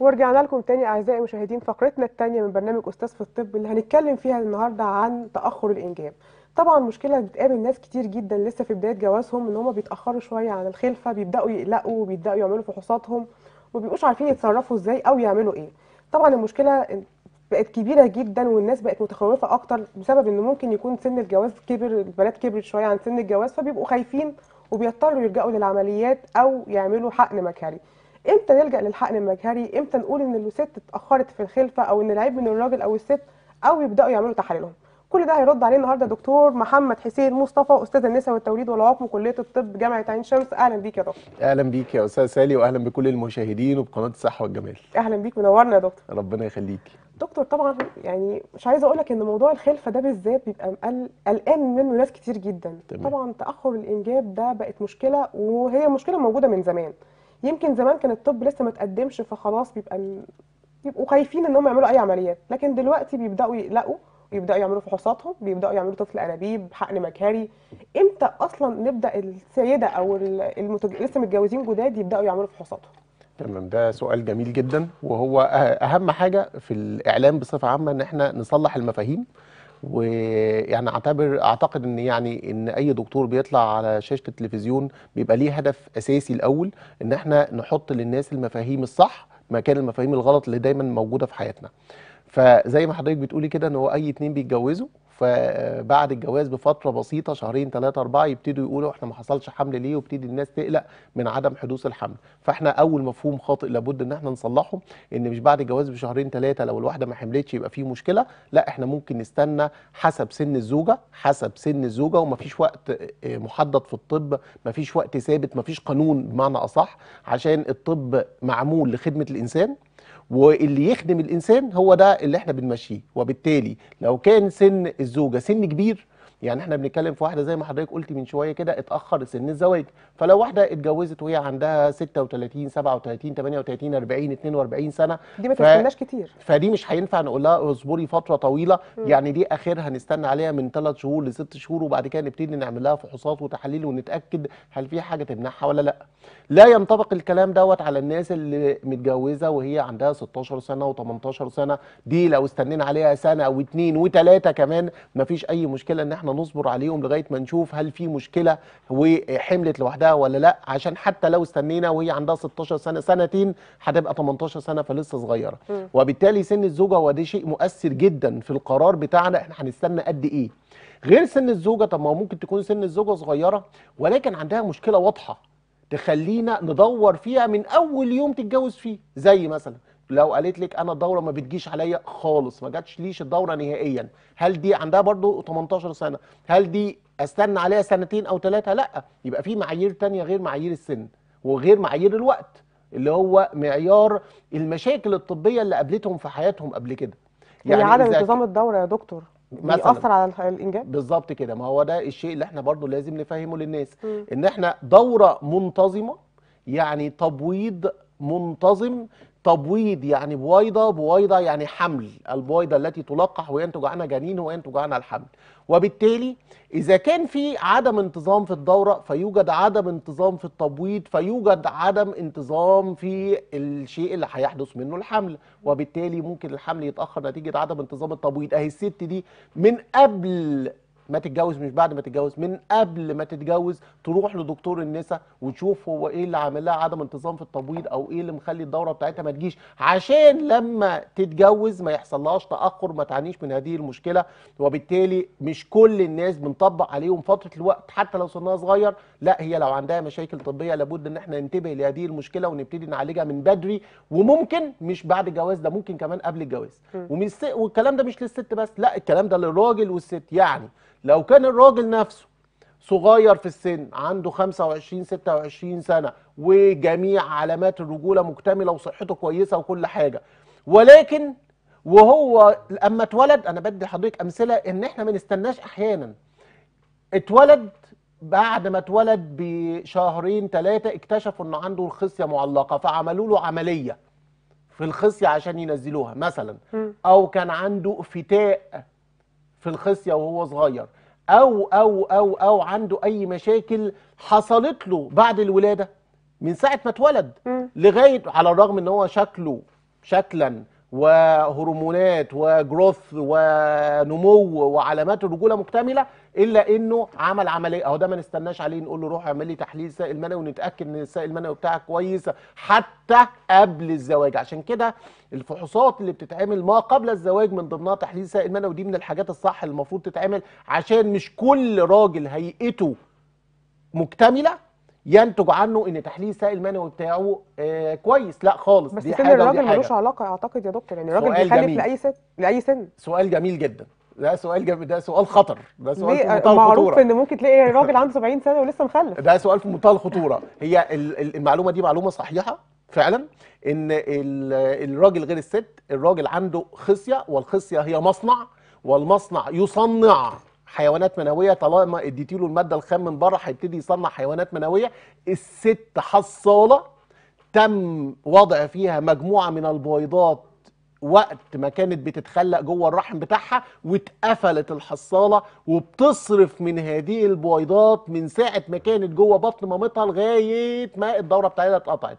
ورجعنا لكم تاني اعزائي المشاهدين فقرتنا الثانيه من برنامج استاذ في الطب اللي هنتكلم فيها النهارده عن تاخر الانجاب. طبعا مشكله بتقابل ناس كتير جدا لسه في بدايه جوازهم ان هم بيتاخروا شويه عن الخلفه، بيبداوا يقلقوا وبيبداوا يعملوا فحوصاتهم وما بيبقوش عارفين يتصرفوا ازاي او يعملوا ايه. طبعا المشكله بقت كبيره جدا والناس بقت متخوفه اكتر بسبب ان ممكن يكون سن الجواز كبر، البنات كبرت شويه عن سن الجواز فبيبقوا خايفين وبيضطروا يلجأوا للعمليات او يعملوا حقن مجهري. امتى نلجأ للحقن المجهري؟ امتى نقول ان الست اتاخرت في الخلفه او ان العيب من الراجل او الست او يبداوا يعملوا تحاليلهم؟ كل ده هيرد عليه النهارده دكتور محمد حسين مصطفى استاذ النساء والتوليد والعقم كليه الطب جامعه عين شمس. اهلا بيك يا دكتور. اهلا بيك يا استاذ سالي واهلا بكل المشاهدين وبقناه الصحه والجمال. اهلا بيك، منورنا يا دكتور. ربنا يخليك دكتور. طبعا يعني مش عايزه اقول لك ان موضوع الخلفه ده بالذات بيبقى قلقان منه ناس كتير جدا. تمام. طبعا تاخر الانجاب ده بقت مشكله وهي مشكله موجوده من زمان، يمكن زمان كان الطب لسه ما تقدمش فخلاص بيبقوا خايفين ان هم يعملوا اي عمليات، لكن دلوقتي بيبداوا يقلقوا ويبداوا يعملوا فحوصاتهم، بيبداوا يعملوا طفل انابيب، حقن مجهري. امتى اصلا نبدا السيده او لسه متجوزين جداد يبداوا يعملوا فحوصاتهم؟ تمام، ده سؤال جميل جدا وهو اهم حاجه في الاعلام بصفه عامه ان احنا نصلح المفاهيم، ويعني اعتقد ان يعني ان اي دكتور بيطلع على شاشه التلفزيون بيبقى ليه هدف اساسي الاول ان احنا نحط للناس المفاهيم الصح مكان المفاهيم الغلط اللي دايما موجوده في حياتنا. فزي ما حضرتك بتقولي كده ان هو اي اتنين بيتجوزوا فبعد الجواز بفتره بسيطه شهرين ثلاثه اربعه يبتدوا يقولوا احنا ما حصلش حمل ليه، ويبتدي الناس تقلق من عدم حدوث الحمل. فاحنا اول مفهوم خاطئ لابد ان احنا نصلحه، ان مش بعد الجواز بشهرين ثلاثه لو الواحده ما حملتش يبقى في مشكله، لا احنا ممكن نستنى حسب سن الزوجه ومفيش وقت محدد في الطب، مفيش وقت ثابت، مفيش قانون بمعنى اصح، عشان الطب معمول لخدمه الانسان واللي يخدم الانسان هو ده اللي احنا بنمشيه. وبالتالي لو كان سن الزوجه سن كبير، يعني احنا بنتكلم في واحده زي ما حضرتك قلتي من شويه كده اتاخر سن الزواج، فلو واحده اتجوزت وهي عندها 36 37 38 40 42 سنه دي ما تستناش كتير، فدي مش هينفع نقول لها اصبري فتره طويله. يعني دي اخرها نستنى عليها من 3 شهور ل 6 شهور وبعد كده نبتدي نعمل لها فحوصات وتحاليل ونتاكد هل في حاجه تمنعها ولا لا. لا ينطبق الكلام دوت على الناس اللي متجوزه وهي عندها 16 سنه و18 سنه، دي لو استنينا عليها سنه واثنين وثلاثه كمان مفيش اي مشكله ان احنا نصبر عليهم لغايه ما نشوف هل في مشكله وحملت لوحدها ولا لا، عشان حتى لو استنينا وهي عندها 16 سنه سنتين هتبقى 18 سنه فلسه صغيره. وبالتالي سن الزوجه وده شيء مؤثر جدا في القرار بتاعنا احنا هنستنى قد ايه. غير سن الزوجه، طب ما ممكن تكون سن الزوجه صغيره ولكن عندها مشكله واضحه تخلينا ندور فيها من اول يوم تتجوز فيه، زي مثلا لو قالت لك انا الدوره ما بتجيش عليا خالص، ما جاتش ليش الدوره نهائيا، هل دي عندها برضو 18 سنه؟ هل دي استنى عليها سنتين او ثلاثه؟ لا، يبقى في معايير تانية غير معايير السن وغير معايير الوقت اللي هو معيار المشاكل الطبيه اللي قابلتهم في حياتهم قبل كده. يعني عدم انتظام الدوره يا دكتور بيأثر على الانجاب بالظبط كده. ما هو ده الشيء اللي احنا برضو لازم نفهمه للناس، ان احنا دوره منتظمه يعني تبويض منتظم. تبويض يعني بويضه، بويضه يعني حمل، البويضه التي تلقح وينتج عنها جنين وينتج عنها الحمل. وبالتالي اذا كان في عدم انتظام في الدوره فيوجد عدم انتظام في التبويض، فيوجد عدم انتظام في الشيء اللي هيحدث منه الحمل، وبالتالي ممكن الحمل يتاخر نتيجه عدم انتظام التبويض. اهي الست دي من قبل ما تتجوز مش بعد ما تتجوز، من قبل ما تتجوز تروح لدكتور النساء وتشوف هو ايه اللي عامل لها عدم انتظام في التبويض او ايه اللي مخلي الدوره بتاعتها ما تجيش، عشان لما تتجوز ما يحصلهاش تاخر ما تعانيش من هذه المشكله. وبالتالي مش كل الناس بنطبق عليهم فتره الوقت حتى لو سنها صغير، لا هي لو عندها مشاكل طبيه لابد ان احنا ننتبه لهذه المشكله ونبتدي نعالجها من بدري، وممكن مش بعد الجواز، ده ممكن كمان قبل الجواز. والكلام ده مش للست بس، لا الكلام ده للراجل والست. يعني لو كان الراجل نفسه صغير في السن عنده 25 26 سنة وجميع علامات الرجولة مكتملة وصحته كويسة وكل حاجة، ولكن وهو لما اتولد، أنا بدي حضرتك أمثلة إن إحنا ما نستناش أحيانا، اتولد بعد ما اتولد بشهرين ثلاثة اكتشفوا إنه عنده الخصية معلقة فعملوا له عملية في الخصية عشان ينزلوها مثلا، أو كان عنده فتاء في الخصيه وهو صغير، او او او او عنده اي مشاكل حصلت له بعد الولاده من ساعه ما اتولد لغايه، على الرغم ان هو شكله شكلا وهرمونات وجروث ونمو وعلامات الرجوله مكتمله، الا انه عمل عمليه. اهو ده ما نستناش عليه نقول له روح اعمل لي تحليل سائل المنوي ونتاكد ان السائل المنوي بتاعك كويس حتى قبل الزواج. عشان كده الفحوصات اللي بتتعمل ما قبل الزواج من ضمنها تحليل سائل منوي، ودي من الحاجات الصح اللي المفروض تتعمل، عشان مش كل راجل هيئته مكتمله ينتج عنه ان تحليل سائل منوي بتاعه كويس، لا خالص. بس دي سن الراجل ملوش علاقه اعتقد يا دكتور، يعني الراجل بيخالف لاي ست لاي سن. سؤال جميل جدا، ده سؤال جميل، ده سؤال خطر، ده سؤال في منتهى الخطوره. معروف ان ممكن تلاقي راجل عنده 70 سنه ولسه مخلف. ده سؤال في منتهى الخطوره. هي المعلومه دي معلومه صحيحه فعلا، ان الراجل غير الست، الراجل عنده خصيه، والخصيه هي مصنع، والمصنع يصنع حيوانات منويه. طالما اديتيله الماده الخام من بره هيبتدي يصنع حيوانات منويه. الست حصاله تم وضع فيها مجموعه من البويضات وقت ما كانت بتتخلق جوه الرحم بتاعها، واتقفلت الحصاله وبتصرف من هذه البويضات من ساعه ما كانت جوه بطن مامتها لغايه ما الدوره بتاعتها اتقطعت.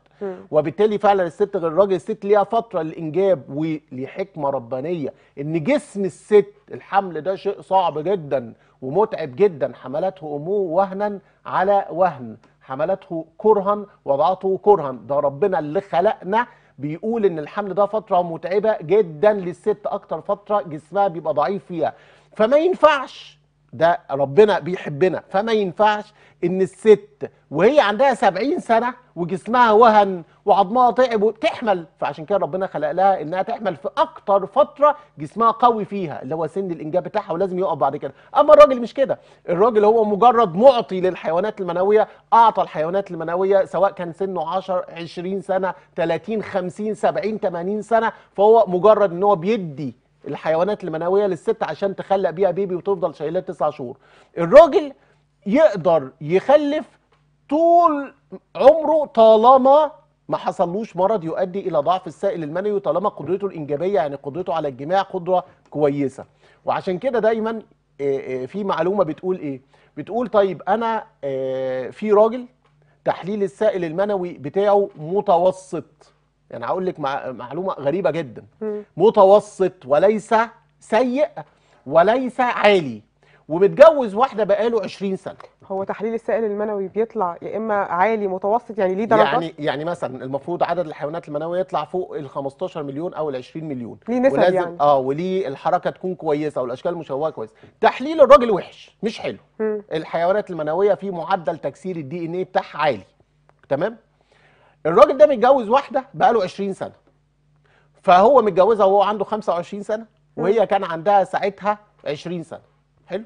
وبالتالي فعلا الست غير الراجل. الست ليها فتره للانجاب، ولحكمه ربانيه ان جسم الست الحمل ده شيء صعب جدا ومتعب جدا. حملته امه وهنا على وهن، حملته كرها وضعته كرها. ده ربنا اللي خلقنا بيقول ان الحمل ده فتره متعبه جدا للست، اكتر فتره جسمها بيبقى ضعيف فيها. فما ينفعش، ده ربنا بيحبنا، فما ينفعش ان الست وهي عندها 70 سنه وجسمها وهن وعظمها تعب وبتحمل. فعشان كده ربنا خلق لها انها تحمل في اكتر فتره جسمها قوي فيها، اللي هو سن الانجاب بتاعها، ولازم يقف بعد كده. اما الراجل مش كده، الراجل هو مجرد معطي للحيوانات المنويه، اعطى الحيوانات المنويه سواء كان سنه 10 20 سنه 30 50 70 80 سنه، فهو مجرد ان هو بيدي الحيوانات المنويه للست عشان تخلق بيها بيبي وتفضل شايلاه 9 شهور. الراجل يقدر يخلف طول عمره طالما ما حصلوش مرض يؤدي الى ضعف السائل المنوي، طالما قدرته الانجابيه يعني قدرته على الجماع قدره كويسه. وعشان كده دايما في معلومه بتقول ايه؟ بتقول طيب انا في راجل تحليل السائل المنوي بتاعه متوسط، يعني هقول لك معلومه غريبه جدا، متوسط وليس سيء وليس عالي، ومتجوز واحده بقاله 20 سنه. هو تحليل السائل المنوي بيطلع يا اما عالي متوسط، يعني ليه درجات؟ يعني مثلا المفروض عدد الحيوانات المنويه يطلع فوق ال 15 مليون او ال 20 مليون، ليه نسب يعني، وليه الحركه تكون كويسه والاشكال المشوهه كويسه. تحليل الراجل وحش مش حلو. الحيوانات المنويه في معدل تكسير الدي ان ايه بتاعها عالي، تمام؟ الراجل ده متجوز واحده بقاله 20 سنه، فهو متجوزها وهو عنده 25 سنه وهي كان عندها ساعتها 20 سنه، حلو؟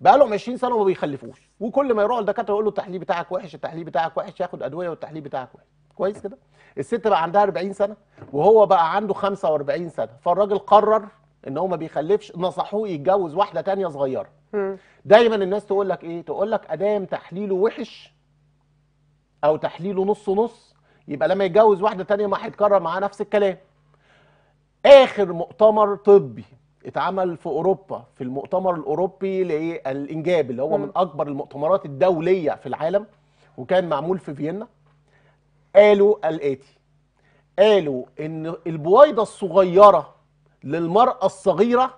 بقالهم 20 سنه وما بيخلفوش، وكل ما يروحوا للدكاتره يقول له التحليل بتاعك وحش، التحليل بتاعك وحش، ياخد ادويه والتحليل بتاعك وحش. كويس كده؟ الست بقى عندها 40 سنه وهو بقى عنده 45 سنه، فالراجل قرر ان هو ما بيخلفش، نصحوه يتجوز واحده ثانيه صغيره. دايما الناس تقول لك ايه؟ تقول لك ادام تحليله وحش او تحليله نص نص، يبقى لما يتجوز واحده ثانيه ما هيتكرر معاه نفس الكلام. اخر مؤتمر طبي اتعمل في اوروبا، في المؤتمر الاوروبي للانجاب اللي هو من اكبر المؤتمرات الدوليه في العالم، وكان معمول في فيينا، قالوا الاتي، قالوا ان البويضه الصغيره للمراه الصغيره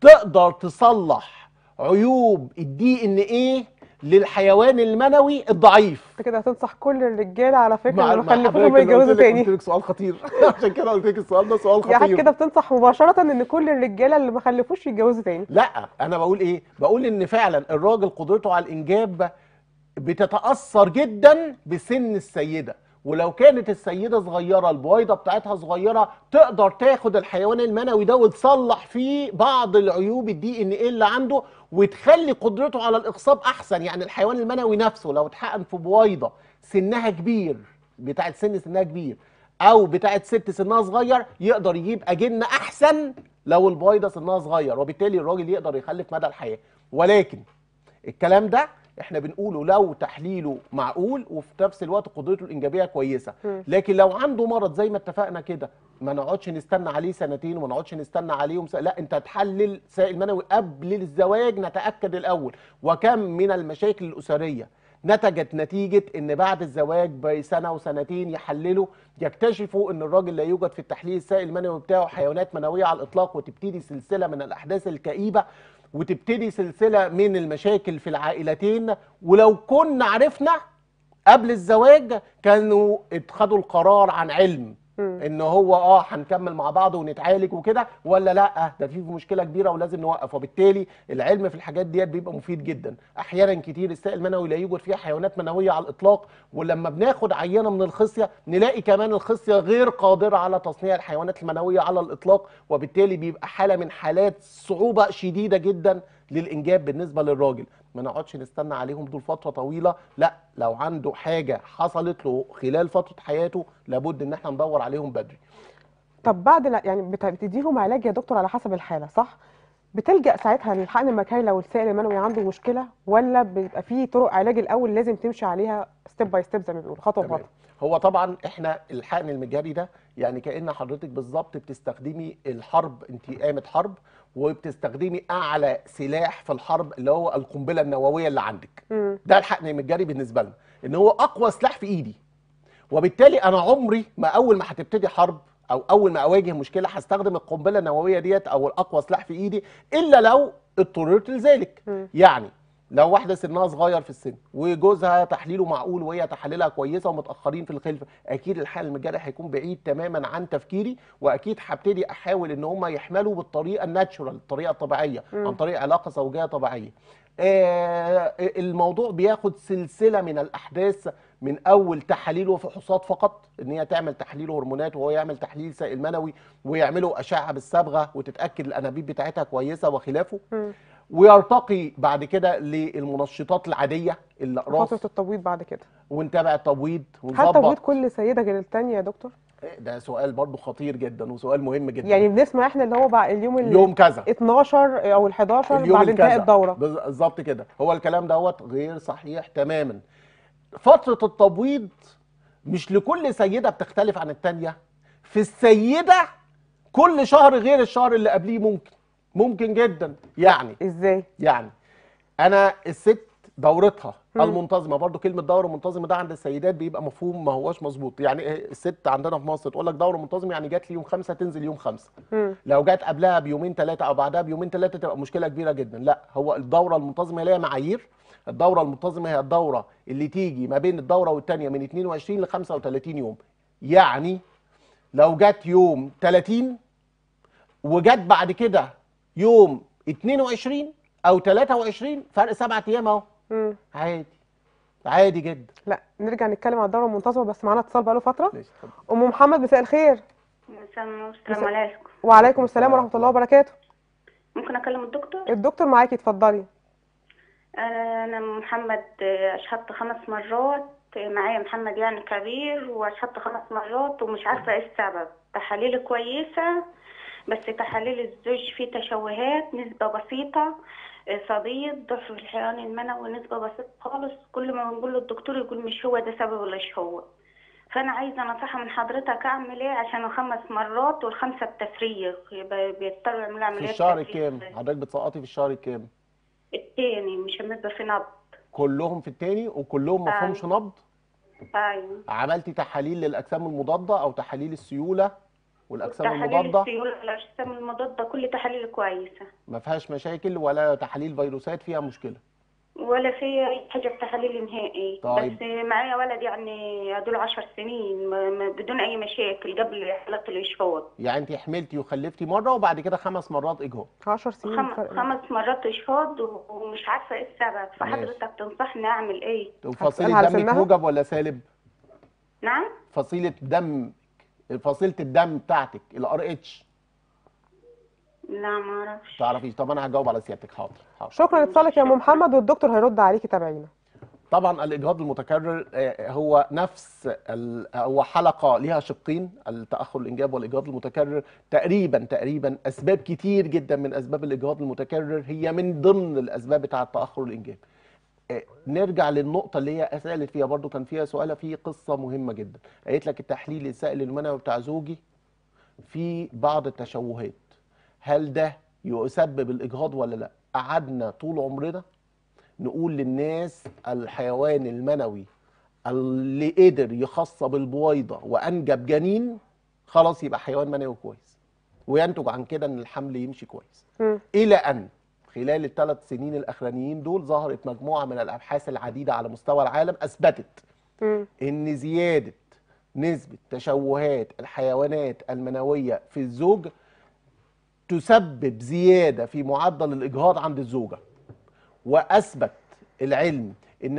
تقدر تصلح عيوب الدي ان ايه للحيوان المنوي الضعيف. انت كده هتنصح كل الرجاله على فكره انه يخلفوهم يتجوزوا تاني. قلت لك سؤال خطير عشان كده قلت لك السؤال ده سؤال خطير. يعني كده بتنصح مباشره ان كل الرجاله اللي ما خلفوش يتجوزوا تاني؟ لا، انا بقول ايه؟ بقول ان فعلا الراجل قدرته على الانجاب بتتاثر جدا بسن السيده، ولو كانت السيده صغيره البويضه بتاعتها صغيره تقدر تاخد الحيوان المنوي ده وتصلح فيه بعض العيوب الدي ان ايه اللي عنده، وتخلي قدرته على الاقصاب احسن. يعني الحيوان المنوي نفسه لو اتحقن في بويضه سنها كبير، بتاعت سنها كبير، او بتاعت ست سنها صغير، يقدر يجيب اجنه احسن لو البويضه سنها صغير، وبالتالي الراجل يقدر يخلف مدى الحياه. ولكن الكلام ده احنا بنقوله لو تحليله معقول وفي نفس الوقت قدرته الانجابيه كويسه. لكن لو عنده مرض زي ما اتفقنا كده، ما نقعدش نستنى عليه سنتين وما نقعدش نستنى عليهم لا، انت هتحلل سائل منوي قبل الزواج، نتاكد الاول. وكم من المشاكل الاسريه نتجت نتيجة ان بعد الزواج بسنة وسنتين يحللوا يكتشفوا ان الراجل لا يوجد في التحليل السائل المنوي بتاعه حيوانات منوية على الاطلاق، وتبتدي سلسلة من الاحداث الكئيبة، وتبتدي سلسلة من المشاكل في العائلتين. ولو كنا عرفنا قبل الزواج كانوا اتخذوا القرار عن علم ان هو هنكمل مع بعض ونتعالج وكده، ولا لا ده في مشكله كبيره ولازم نوقف. وبالتالي العلم في الحاجات ديت بيبقى مفيد جدا. احيانا كتير السائل المنوي لا يوجد فيها حيوانات منويه على الاطلاق، ولما بناخد عينه من الخصيه نلاقي كمان الخصيه غير قادره على تصنيع الحيوانات المنويه على الاطلاق، وبالتالي بيبقى حاله من حالات صعوبه شديده جدا للانجاب بالنسبه للراجل. ما نقعدش نستنى عليهم دول فتره طويله، لا لو عنده حاجه حصلت له خلال فتره حياته لابد ان احنا ندور عليهم بدري. طب بعد يعني بتديهم علاج يا دكتور على حسب الحاله صح؟ بتلجأ ساعتها للحقن المجهري لو السائل المنوي عنده مشكله، ولا بيبقى في طرق علاج الاول لازم تمشي عليها ستيب باي ستيب زي ما بيقولوا خطوه بخطوه؟ هو طبعا احنا الحقن المجهري ده يعني كأن حضرتك بالظبط بتستخدمي الحرب، انت قامة حرب وبتستخدمي اعلى سلاح في الحرب اللي هو القنبله النوويه اللي عندك. ده الحقن المجهري بالنسبه لنا ان هو اقوى سلاح في ايدي، وبالتالي انا عمري ما اول ما هتبتدي حرب او اول ما اواجه مشكله هستخدم القنبله النوويه ديت او الاقوى سلاح في ايدي، الا لو اضطررت لذلك. يعني لو واحده سنها صغير في السن وجوزها تحليله معقول وهي تحليلها كويسه ومتاخرين في الخلفه، اكيد الحقن المجهري هيكون بعيد تماما عن تفكيري، واكيد هبتدي احاول ان هم يحملوا بالطريقه الناتشورال، الطريقه الطبيعيه، عن طريق علاقه زوجيه طبيعيه. الموضوع بياخد سلسله من الاحداث، من اول تحاليل وفحوصات فقط، ان هي تعمل تحليل هرمونات وهو يعمل تحليل سائل منوي ويعملوا اشعه بالصبغه وتتاكد الانابيب بتاعتها كويسه وخلافه. ويرتقي بعد كده للمنشطات العاديه اللي فتره التبويض بعد كده، ونتابع التبويض ونظبط. هل تبويض كل سيده غير الثانيه يا دكتور؟ ده سؤال برضو خطير جدا وسؤال مهم جدا. يعني بنسمع احنا اللي هو بقى اليوم كذا 12 او ال11 بعد انتهاء الدوره بالظبط كده. هو الكلام دوت غير صحيح تماما. فتره التبويض مش لكل سيده بتختلف عن الثانيه. في السيده كل شهر غير الشهر اللي قبليه ممكن جدا. يعني ازاي؟ يعني انا الست دورتها المنتظمه، برضو كلمه دوره منتظمه ده عند السيدات بيبقى مفهوم ما هواش مظبوط. يعني الست عندنا في مصر تقول لك دوره منتظمه يعني جات لي يوم 5 تنزل يوم 5. لو جات قبلها بيومين 3 او بعدها بيومين 3 تبقى مشكله كبيره جدا. لا، هو الدوره المنتظمه ليها معايير. الدوره المنتظمه هي الدوره اللي تيجي ما بين الدوره والثانيه من 22 ل 35 يوم. يعني لو جات يوم 30 وجات بعد كده يوم 22 او 23، فرق 7 ايام اهو. عادي جدا. لا نرجع نتكلم على الدوره المنتظمه، بس معانا اتصال بقاله فتره. ام محمد مساء الخير. مساء النور. السلام عليكم. وعليكم السلام ورحمه الله وبركاته. ممكن اكلم الدكتور؟ الدكتور معاكي، اتفضلي. انا محمد اشحطت 5 مرات، معايا محمد يعني كبير، واشحطت 5 مرات ومش عارفه ايه السبب. تحاليلي كويسه بس تحاليل الزوج فيه تشوهات، نسبه بسيطه صديد، ضعف الحيوان المنوي نسبه بسيطه خالص. كل ما بنقول للدكتور يقول مش هو ده سبب ولا مش هو. فانا عايزه نصيحه من حضرتك اعمل ايه عشان ال5 مرات والخمسه بتفريغ بيضطروا يعملوا عمليات. في الشهر كام حضرتك بتسقطي؟ في الشهر كام؟ التاني. مش هنبقى في نبض كلهم في التاني وكلهم ما فيهمش نبض. ايوه. عملتي تحاليل للاجسام المضاده او تحاليل السيوله والاجسام المضاده؟ الاجسام المضاده كل تحاليل كويسه ما فيهاش مشاكل، ولا تحاليل فيروسات فيها مشكله ولا في اي حاجه في تحاليل نهائي. طيب. بس معايا ولد يعني دول 10 سنين بدون اي مشاكل قبل حالات الاشهاض. يعني انت حملتي وخلفتي مره وبعد كده 5 مرات اجهاض. 10 سنين 5 مرات اشهاض ومش عارفه ايه السبب. فحضرتك تنصحني اعمل ايه؟ فصيله دمك موجب ولا سالب؟ نعم. فصيله دم، فصيلة الدم بتاعتك الRH. لا ما اعرفش. تعرفيش؟ طب انا هجاوب على سيادتك. حاضر. شكرا اتصالك يا ام محمد، والدكتور هيرد عليكي تابعينا. طبعا الاجهاض المتكرر هو نفس هو حلقه ليها شقين، التاخر الانجاب والاجهاض المتكرر. تقريبا اسباب كتير جدا من اسباب الاجهاض المتكرر هي من ضمن الاسباب بتاع التاخر الانجاب. نرجع للنقطة اللي هي سألت فيها، برضو كان فيها سؤالة في قصة مهمة جدا. قالت لك التحليل السائل المنوي بتاع زوجي في بعض التشوهات، هل ده يسبب الإجهاض ولا لا؟ قعدنا طول عمرنا نقول للناس الحيوان المنوي اللي قدر يخصب البويضه وانجب جنين خلاص يبقى حيوان منوي كويس، وينتج عن كده ان الحمل يمشي كويس. الى ان خلال الثلاث سنين الاخرانيين دول ظهرت مجموعه من الابحاث العديده على مستوى العالم اثبتت ان زياده نسبه تشوهات الحيوانات المنويه في الزوج تسبب زياده في معدل الاجهاض عند الزوجه. واثبت العلم ان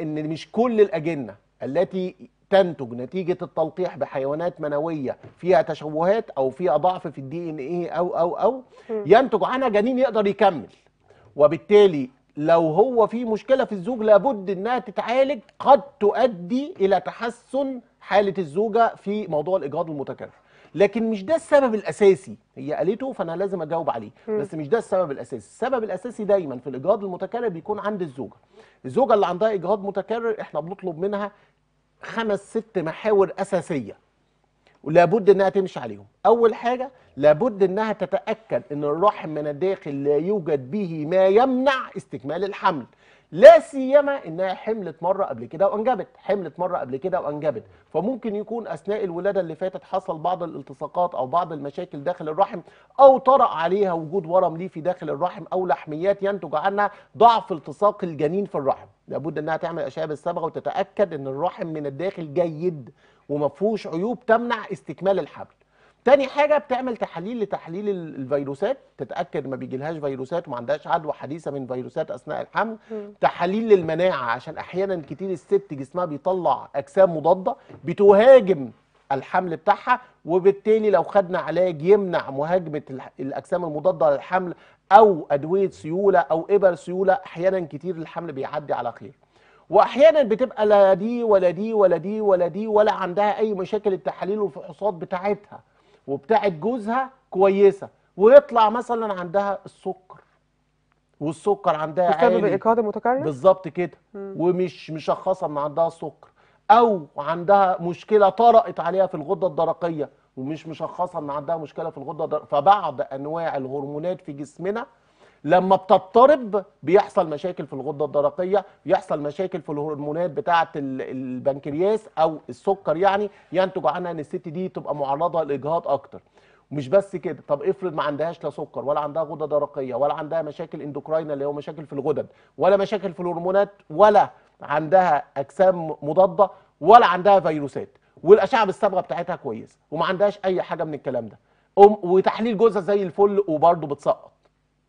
ان مش كل الاجنه التي تنتج نتيجه التلقيح بحيوانات منويه فيها تشوهات او فيها ضعف في الدي ان ايه او ينتج عنها جنين يقدر يكمل، وبالتالي لو هو في مشكله في الزوج لابد انها تتعالج، قد تؤدي الى تحسن حاله الزوجه في موضوع الاجهاض المتكرر. لكن مش ده السبب الاساسي، هي قالته فانا لازم اجاوب عليه، بس مش ده السبب الاساسي. السبب الاساسي دايما في الاجهاض المتكرر بيكون عند الزوجه. الزوجه اللي عندها اجهاض متكرر احنا بنطلب منها 5-6 محاور اساسيه ولابد انها تمشي عليهم. اول حاجه لابد انها تتاكد ان الرحم من الداخل لا يوجد به ما يمنع استكمال الحمل، لا سيما انها حملت مره قبل كده وانجبت، فممكن يكون اثناء الولاده اللي فاتت حصل بعض الالتصاقات او بعض المشاكل داخل الرحم، او طرأ عليها وجود ورم ليفي داخل الرحم او لحميات ينتج عنها ضعف التصاق الجنين في الرحم. لابد انها تعمل اشعه بالصبغه وتتاكد ان الرحم من الداخل جيد ومفيهوش عيوب تمنع استكمال الحمل. تاني حاجه بتعمل تحاليل لتحليل الفيروسات، تتاكد ما بيجيلهاش فيروسات وما عندهاش عدوى حديثه من فيروسات اثناء الحمل. تحاليل للمناعه عشان احيانا كتير الست جسمها بيطلع اجسام مضاده بتهاجم الحمل بتاعها، وبالتالي لو خدنا علاج يمنع مهاجمه الاجسام المضاده للحمل او ادويه سيوله او ابر سيوله احيانا كتير الحمل بيعدي على خير. واحيانا بتبقى لا دي ولا دي ولا دي ولا دي ولا عندها اي مشاكل، التحاليل والفحوصات بتاعتها وبتاعة جوزها كويسة، ويطلع مثلا عندها السكر والسكر عندها عالي بسبب الإجهاض المتكرر بالظبط كده، ومش مشخصة من عندها السكر، أو عندها مشكلة طرأت عليها في الغدة الدرقية ومش مشخصة ان عندها مشكلة في الغدة الدرقية. فبعض أنواع الهرمونات في جسمنا لما بتضطرب بيحصل مشاكل في الغده الدرقيه، بيحصل مشاكل في الهرمونات بتاعه البنكرياس او السكر، يعني ينتج عنها ان الست دي تبقى معرضه لاجهاض اكتر. ومش بس كده، طب افرض ما عندهاش لا سكر ولا عندها غده درقيه ولا عندها مشاكل اندوكراين اللي هو مشاكل في الغدد ولا مشاكل في الهرمونات ولا عندها اجسام مضاده ولا عندها فيروسات والاشعه بالصبغه بتاعتها كويسه وما عندهاش اي حاجه من الكلام ده وتحليل جوزها زي الفل وبرده بتسقط،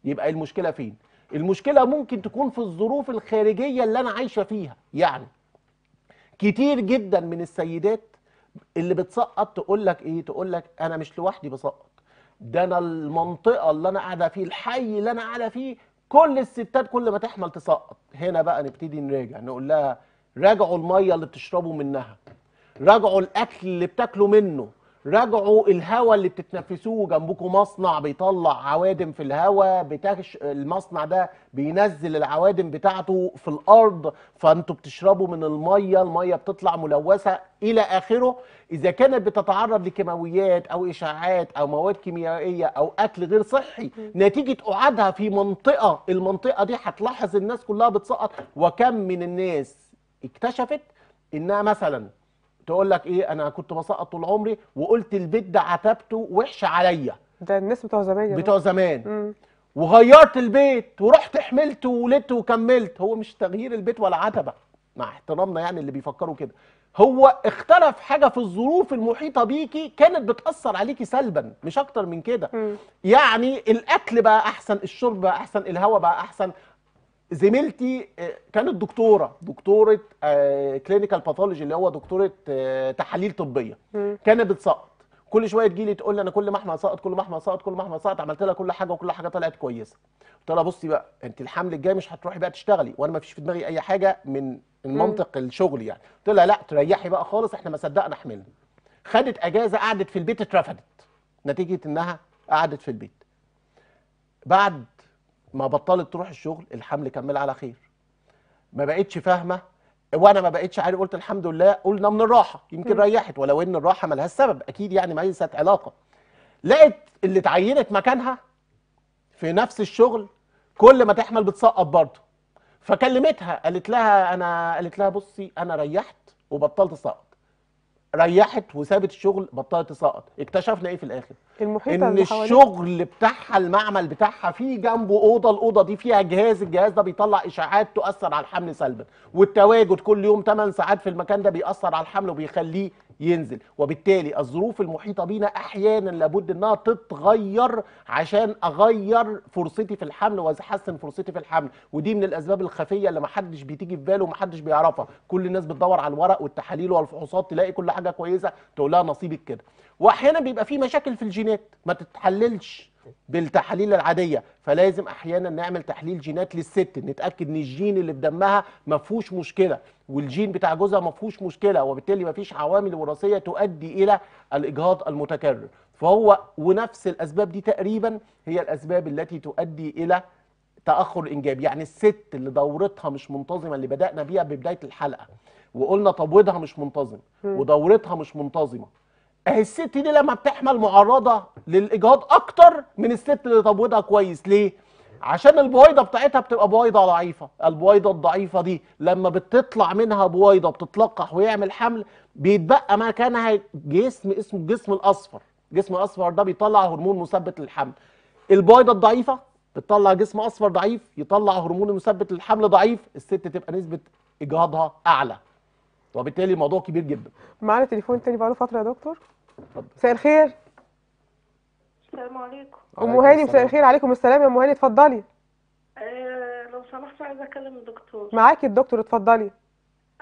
يبقى المشكلة فين؟ المشكلة ممكن تكون في الظروف الخارجية اللي أنا عايشة فيها. يعني كتير جدا من السيدات اللي بتسقط تقولك إيه؟ تقولك أنا مش لوحدي بسقط، ده أنا المنطقة اللي أنا قاعدة فيه، الحي اللي أنا قاعدة فيه كل الستات كل ما تحمل تسقط. هنا بقى نبتدي نراجع، نقول لها راجعوا المية اللي بتشربوا منها، راجعوا الأكل اللي بتاكلوا منه، راجعوا الهواء اللي بتتنفسوه، جنبكم مصنع بيطلع عوادم في الهواء، المصنع ده بينزل العوادم بتاعته في الارض، فانتوا بتشربوا من الميه، الميه بتطلع ملوثه الى اخره. اذا كانت بتتعرض لكيماويات او اشعاعات او مواد كيميائيه او اكل غير صحي نتيجه قعادها في منطقه، المنطقه دي هتلاحظ الناس كلها بتسقط. وكم من الناس اكتشفت انها مثلا تقول لك ايه، انا كنت بسقط طول عمري وقلت البيت ده عتبته وحشه عليا، ده الناس بتوع زمان وغيرت البيت ورحت حملت وولدت وكملت. هو مش تغيير البيت ولا عتبه، مع احترامنا يعني اللي بيفكروا كده، هو اختلف حاجه في الظروف المحيطه بيكي كانت بتاثر عليكي سلبا، مش اكتر من كده. يعني الاكل بقى احسن، الشرب بقى احسن، الهواء بقى احسن. زميلتي كانت دكتورة كلينيكال باثولوجي اللي هو دكتورة تحاليل طبية، كانت بتسقط كل شوية تجيلي تقول لي أنا كل ما أحمل أسقط، عملت لها كل حاجة وكل حاجة طلعت كويسة. قلت لها بصي بقى، أنت الحمل الجاي مش هتروحي بقى تشتغلي، وأنا ما فيش في دماغي أي حاجة من المنطق الشغل يعني. قلت لها لا تريحي بقى خالص، إحنا ما صدقنا حملنا. خدت أجازة، قعدت في البيت، اترفدت نتيجة إنها قعدت في البيت. بعد ما بطلت تروح الشغل الحمل كمل على خير. ما بقتش فاهمه وانا ما بقتش عارف، قلت الحمد لله، قلنا من الراحه يمكن ريحت، ولو ان الراحه مالهاش سبب اكيد يعني، ما ليست علاقه. لقت اللي اتعينت مكانها في نفس الشغل كل ما تحمل بتسقط برضه، فكلمتها قالت لها بصي انا ريحت وبطلت اسقط. ريحت وسابت الشغل بطلت اسقط. اكتشفنا ايه في الاخر؟ ان الشغل بتاعها المعمل بتاعها فيه جنبه اوضه، الاوضه دي فيها جهاز، الجهاز ده بيطلع اشاعات تؤثر على الحمل سلبا، والتواجد كل يوم 8 ساعات في المكان ده بيأثر على الحمل وبيخليه ينزل، وبالتالي الظروف المحيطه بينا احيانا لابد انها تتغير عشان اغير فرصتي في الحمل واحسن فرصتي في الحمل، ودي من الاسباب الخفيه اللي محدش بتيجي في باله ومحدش بيعرفها، كل الناس بتدور على الورق والتحاليل والفحوصات تلاقي كل حاجه كويسه تقول لها نصيبك كده، واحيانا بيبقى في مشاكل في الجينات ما تتحللش بالتحاليل العاديه، فلازم احيانا نعمل تحليل جينات للست نتاكد ان الجين اللي في دمها ما فيهوش مشكله والجين بتاع جوزها ما فيهوش مشكله، وبالتالي ما فيش عوامل وراثيه تؤدي الى الاجهاض المتكرر. فهو ونفس الاسباب دي تقريبا هي الاسباب التي تؤدي الى تاخر الانجاب، يعني الست اللي دورتها مش منتظمه اللي بدانا بيها ببدايه الحلقه وقلنا تبويضها مش منتظم ودورتها مش منتظمه، اهي الست دي لما بتحمل معرضه للاجهاض اكتر من الست اللي تبويضها كويس. ليه؟ عشان البويضه بتاعتها بتبقى بويضه ضعيفه، البويضه الضعيفه دي لما بتطلع منها بويضه بتتلقح ويعمل حمل بيتبقى مكانها جسم اسمه الجسم الاصفر، الجسم الاصفر ده بيطلع هرمون مثبت للحمل. البويضه الضعيفه بتطلع جسم اصفر ضعيف يطلع هرمون مثبت للحمل ضعيف، الست تبقى نسبه اجهاضها اعلى، وبالتالي الموضوع كبير جدا. معانا تليفون تاني بقاله فتره يا دكتور. اتفضل. مساء الخير. السلام عليكم. ام هاني مساء الخير. عليكم السلام يا ام هاني، اتفضلي. لو سمحت عايزه اكلم الدكتور. معاكي الدكتور، اتفضلي.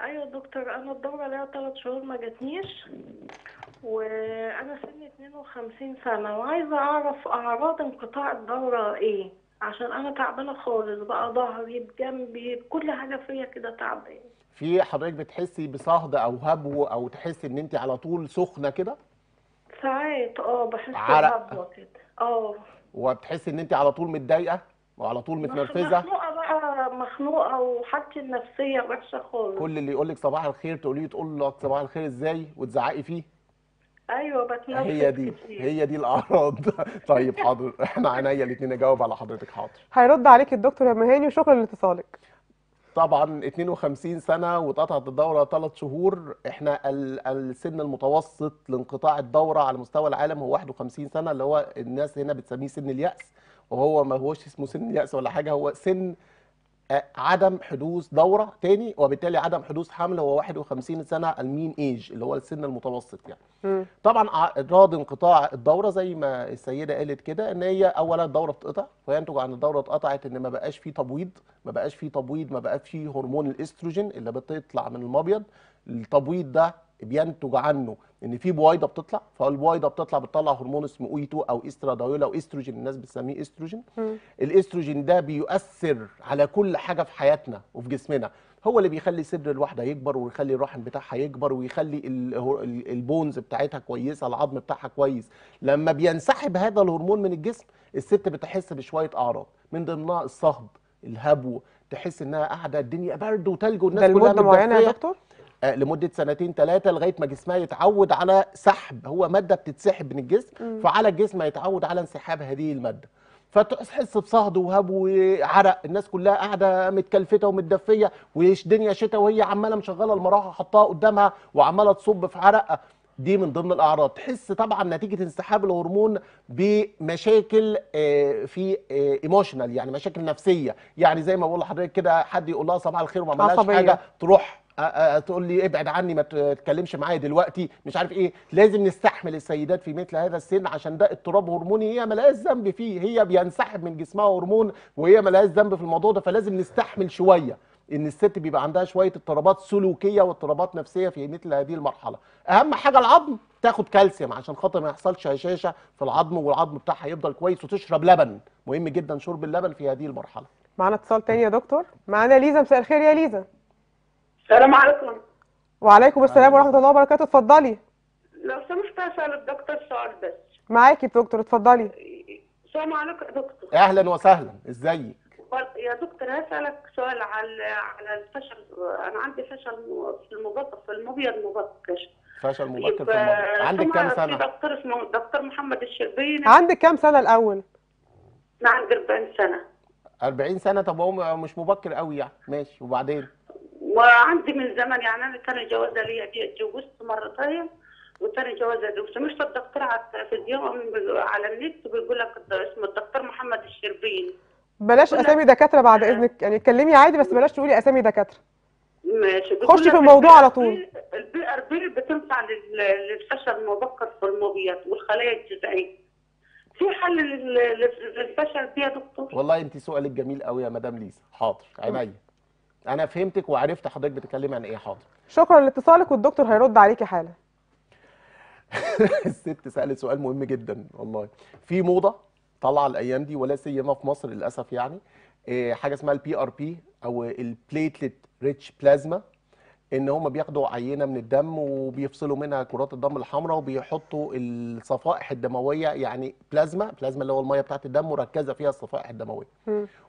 ايوه دكتور، انا الدوره ليا 3 شهور ما جاتنيش، وانا سني 52 سنه وعايزه اعرف اعراض انقطاع الدوره ايه، عشان انا تعبانه خالص بقى، ظهري بجنبي بكل حاجه فيا كده تعبانه. في حضرتك بتحسي بصهد او هبو او تحسي ان انت على طول سخنه كده؟ ساعات بحس بهبوه كده. وبتحسي ان انت على طول متضايقه وعلى طول متنرفزه؟ مخنوقه بقى، مخنوقه وحالتي النفسيه وحشه خالص. كل اللي يقول لك صباح الخير تقول لك صباح الخير ازاي وتزعقي فيه؟ ايوه بتنرفز. هي دي الاعراض. طيب حاضر، احنا عينيا الاثنين اجاوب على حضرتك. حاضر، هيرد عليك الدكتور يا مهاني، وشكرا لاتصالك. طبعا 52 سنه واتقطعت الدوره 3 شهور، احنا السن المتوسط لانقطاع الدوره على مستوى العالم هو 51 سنه، اللي هو الناس هنا بتسميه سن اليأس، وهو ما هوش اسمه سن اليأس ولا حاجه، هو سن عدم حدوث دوره تاني، وبالتالي عدم حدوث حمل هو 51 سنه المين ايج اللي هو السن المتوسط يعني. طبعا اعراض انقطاع الدوره زي ما السيده قالت كده، ان هي اولا الدوره بتتقطع، وينتج عن الدوره اتقطعت ان ما بقاش فيه تبويض، ما بقاش فيه هرمون الاستروجين اللي بتطلع من المبيض، التبويض ده بينتج عنه ان في بويضه بتطلع، فالبويضه بتطلع هرمون اسمه اي 2 او استراديول او استروجين، الناس بتسميه استروجين. الاستروجين ده بيؤثر على كل حاجه في حياتنا وفي جسمنا، هو اللي بيخلي صدر الواحده يكبر ويخلي الرحم بتاعها يكبر ويخلي البونز بتاعتها كويسه، العظم بتاعها كويس. لما بينسحب هذا الهرمون من الجسم الست بتحس بشويه اعراض من ضمنها الصهد، الهبو، تحس انها قاعده الدنيا برد وتلج والناس كلها متدفيه لمده 2-3 سنين لغايه ما جسمها يتعود على سحب، هو ماده بتتسحب من الجسم فعلى الجسم هيتعود على انسحاب هذه الماده، فتحس بصهد وهبو وعرق، الناس كلها قاعده متكلفته ومتدفيه والدنيا شتاء وهي عماله مشغله المراحه حطاها قدامها وعماله تصب في عرق، دي من ضمن الاعراض. تحس طبعا نتيجه انسحاب الهرمون بمشاكل في ايموشنال، يعني مشاكل نفسيه، يعني زي ما بقول لحضرتك كده حد يقول لها صباح الخير وما عملهاش حاجه تروح تقول لي ابعد عني ما تتكلمش معايا دلوقتي مش عارف ايه. لازم نستحمل السيدات في مثل هذا السن عشان ده اضطراب هرموني هي مالهاش ذنب فيه، هي بينسحب من جسمها هرمون وهي مالهاش ذنب في الموضوع ده، فلازم نستحمل شويه ان الست بيبقى عندها شويه اضطرابات سلوكيه واضطرابات نفسيه في مثل هذه المرحله. اهم حاجه العظم تاخد كالسيوم عشان خاطر ما يحصلش هشاشه في العظم والعظم بتاعها يفضل كويس، وتشرب لبن، مهم جدا شرب اللبن في هذه المرحله. معانا اتصال تاني يا دكتور. معانا ليزا، مساء الخير يا ليزا. السلام عليكم. وعليكم السلام ورحمه الله وبركاته، اتفضلي. لو سمحت اسال الدكتور سؤال بس. معاكي يا دكتور، اتفضلي. السلام عليكم يا دكتور. اهلا وسهلا، ازيك؟ يا دكتور هسالك سؤال على الفشل، انا عندي فشل في المبيض المبكر. فشل مبكر في المبيض. عندك كام سنه؟ دكتور اسمه الدكتور محمد الشربيني. عندك كام سنه الاول؟ انا عندي 40 سنه. 40 سنة. طب هو مش مبكر قوي يعني. ماشي وبعدين؟ وعندي من زمن يعني، انا تاني جوازة ليا دي اتجوزت مرتين، وتاني جوازة دي سمعت الدكتور على التلفزيون على النت بيقول لك اسمه الدكتور محمد الشربيني. بلاش اسامي دكاترة بعد اذنك يعني، اتكلمي عادي بس بلاش تقولي اسامي دكاترة. ماشي. خشي في الموضوع على طول. البي ار بي بتنفع للفشل المبكر في المبيض والخلايا الجذعية. في حل للفشل دي يا دكتور؟ والله انت سؤالك جميل قوي يا مدام ليزا. حاضر، عينيا. انا فهمتك وعرفت حضرتك بتتكلمي عن ايه. حاضر، شكرا لاتصالك والدكتور هيرد عليكي حالا. الست سالت سؤال مهم جدا والله. في موضه طالعه الايام دي ولا سيما في مصر للاسف يعني، حاجه اسمها البي ار بي او البليتلت ريتش بلازما، ان هم بياخدوا عينه من الدم وبيفصلوا منها كرات الدم الحمراء وبيحطوا الصفائح الدمويه، يعني بلازما اللي هو الميه بتاعت الدم مركزه فيها الصفائح الدمويه.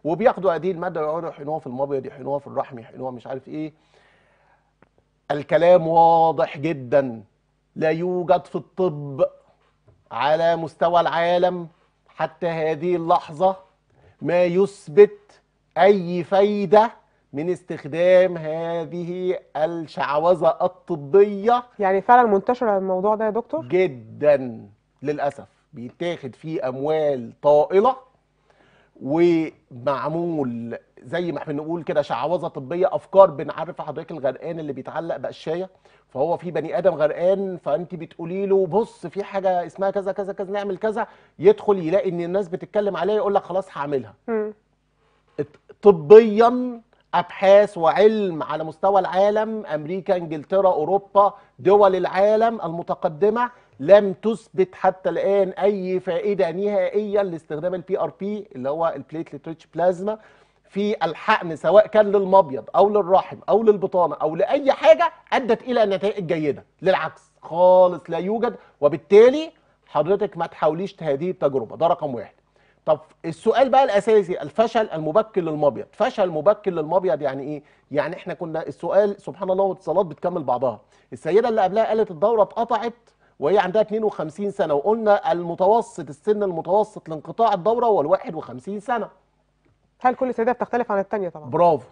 وبياخدوا هذه الماده ويقعدوا يحقنوها في المبيض، يحقنوها في الرحم، يحقنوها مش عارف ايه. الكلام واضح جدا، لا يوجد في الطب على مستوى العالم حتى هذه اللحظه ما يثبت اي فايده من استخدام هذه الشعوذه الطبيه. يعني فعلا منتشر الموضوع ده يا دكتور؟ جدا للاسف، بيتاخد فيه اموال طائله ومعمول زي ما احنا بنقول كده شعوذه طبيه، افكار. بنعرف حضرتك الغرقان اللي بيتعلق بقشايه، فهو في بني ادم غرقان فانت بتقولي له بص في حاجه اسمها كذا كذا كذا نعمل كذا، يدخل يلاقي ان الناس بتتكلم عليه يقول لك خلاص هعملها. طبيا ابحاث وعلم على مستوى العالم، امريكا، انجلترا، اوروبا، دول العالم المتقدمه، لم تثبت حتى الان اي فائده نهائيه لاستخدام البي ار بي اللي هو البليتلت ريتش بلازما في الحقن، سواء كان للمبيض او للرحم او للبطانه او لاي حاجه ادت الى نتائج جيده. للعكس خالص لا يوجد، وبالتالي حضرتك ما تحاوليش هذه التجربه. ده رقم واحد. طب السؤال بقى الاساسي، الفشل المبكر للمبيض. فشل مبكر للمبيض يعني ايه؟ يعني احنا كنا السؤال سبحان الله واتصالات بتكمل بعضها. السيده اللي قبلها قالت الدوره اتقطعت وهي عندها 52 سنه، وقلنا المتوسط السن المتوسط لانقطاع الدوره هو ال 51 سنه. هل كل سيده بتختلف عن الثانيه؟ طبعا. برافو.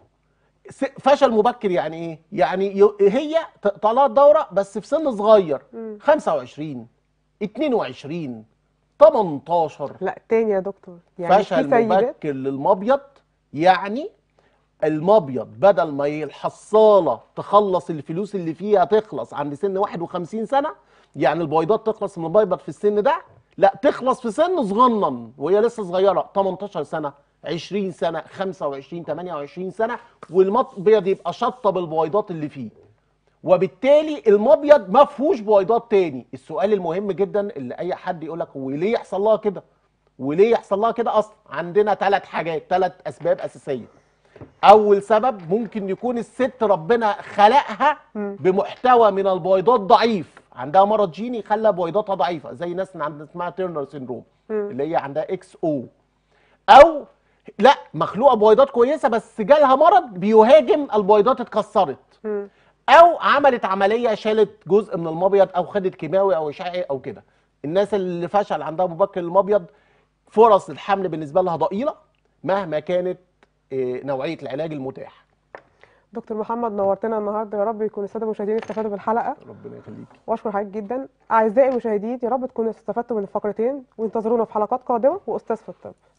فشل مبكر يعني ايه؟ يعني هي طالعه الدوره بس في سن صغير. 25 22 18. لا تاني يا دكتور، يعني فشل مبكر للمبيض يعني المبيض بدل ما الحصاله تخلص الفلوس اللي فيها تخلص عند سن 51 سنه، يعني البويضات تخلص من البيض في السن ده، لا تخلص في سن صغنن وهي لسه صغيره 18 سنه 20 سنه 25 28 سنه، والمبيض يبقى شطب البويضات اللي فيه، وبالتالي المبيض ما فيهوش بويضات تاني. السؤال المهم جدا اللي اي حد يقول لك وليه يحصل لها كده؟ وليه يحصل لها كده اصلا؟ عندنا ثلاث حاجات، ثلاث اسباب اساسيه. اول سبب ممكن يكون الست ربنا خلقها بمحتوى من البويضات ضعيف، عندها مرض جيني خلى بويضاتها ضعيفه، زي ناس عندنا اسمها تيرنر سيندروم اللي هي عندها اكس او، او لا مخلوقه بويضات كويسه بس جالها مرض بيهاجم البويضات اتكسرت. او عملت عمليه شالت جزء من المبيض او خدت كيماوي او اشعاعي او كده. الناس اللي فشل عندها مبكر المبيض فرص الحمل بالنسبه لها ضئيله مهما كانت نوعيه العلاج المتاح. دكتور محمد نورتنا النهارده، يا رب يكون الساده المشاهدين استفادوا بالحلقه. ربنا يخليك. واشكر حضرتك جدا. اعزائي المشاهدين، يا رب تكونوا استفدتوا من الفقرتين، وانتظرونا في حلقات قادمه. واستاذ في الطب.